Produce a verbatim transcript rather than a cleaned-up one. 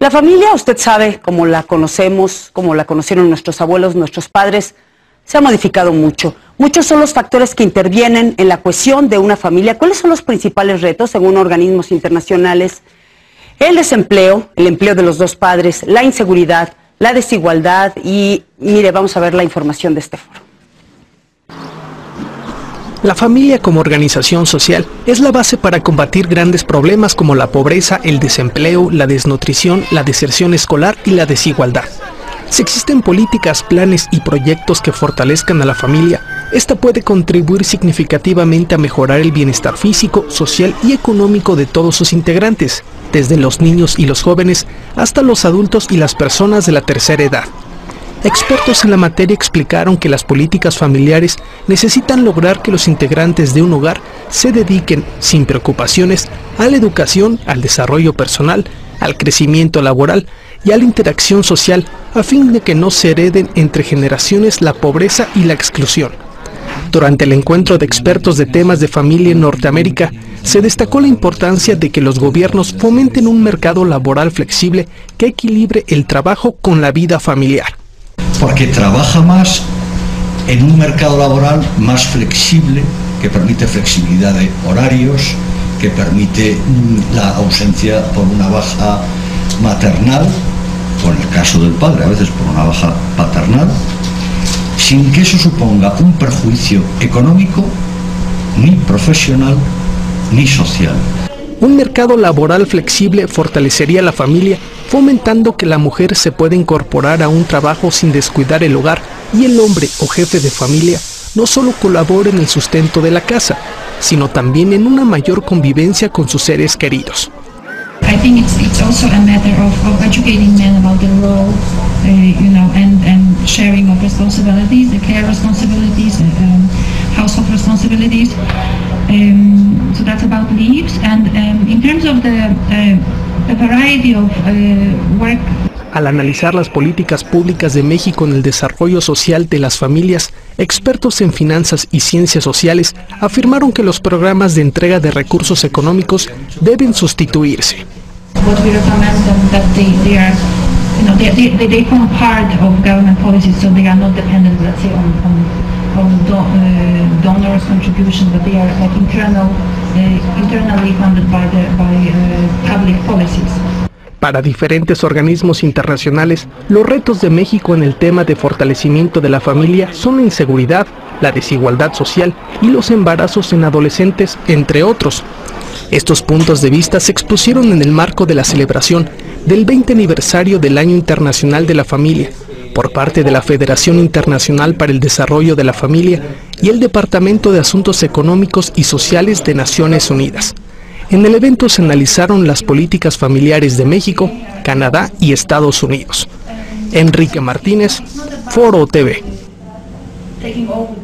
La familia, usted sabe, como la conocemos, como la conocieron nuestros abuelos, nuestros padres, se ha modificado mucho. Muchos son los factores que intervienen en la cohesión de una familia. ¿Cuáles son los principales retos, según organismos internacionales? El desempleo, el empleo de los dos padres, la inseguridad, la desigualdad y, mire, vamos a ver la información de este foro. La familia como organización social es la base para combatir grandes problemas como la pobreza, el desempleo, la desnutrición, la deserción escolar y la desigualdad. Si existen políticas, planes y proyectos que fortalezcan a la familia, esta puede contribuir significativamente a mejorar el bienestar físico, social y económico de todos sus integrantes, desde los niños y los jóvenes hasta los adultos y las personas de la tercera edad. Expertos en la materia explicaron que las políticas familiares necesitan lograr que los integrantes de un hogar se dediquen, sin preocupaciones, a la educación, al desarrollo personal, al crecimiento laboral y a la interacción social, a fin de que no se hereden entre generaciones la pobreza y la exclusión. Durante el encuentro de expertos de temas de familia en Norteamérica, se destacó la importancia de que los gobiernos fomenten un mercado laboral flexible que equilibre el trabajo con la vida familiar. Porque trabaja más en un mercado laboral más flexible, que permite flexibilidad de horarios, que permite la ausencia por una baja maternal, con el caso del padre, a veces por una baja paternal, sin que eso suponga un perjuicio económico, ni profesional, ni social. Un mercado laboral flexible fortalecería a la familia, fomentando que la mujer se pueda incorporar a un trabajo sin descuidar el hogar y el hombre o jefe de familia no solo colabore en el sustento de la casa, sino también en una mayor convivencia con sus seres queridos. I think it's it's also a matter of, of educating men about their role, uh, you know, and and sharing of responsibilities, the care responsibilities, uh, um, household responsibilities. Um, so that's about leaves. And um, in terms of the uh, the variety of uh, work. Al analizar las políticas públicas de México en el desarrollo social de las familias, expertos en finanzas y ciencias sociales afirmaron que los programas de entrega de recursos económicos deben sustituirse. Para diferentes organismos internacionales, los retos de México en el tema de fortalecimiento de la familia son la inseguridad, la desigualdad social y los embarazos en adolescentes, entre otros. Estos puntos de vista se expusieron en el marco de la celebración del vigésimo aniversario del Año Internacional de la Familia, por parte de la Federación Internacional para el Desarrollo de la Familia y el Departamento de Asuntos Económicos y Sociales de Naciones Unidas. En el evento se analizaron las políticas familiares de México, Canadá y Estados Unidos. Enrique Martínez, Foro T V.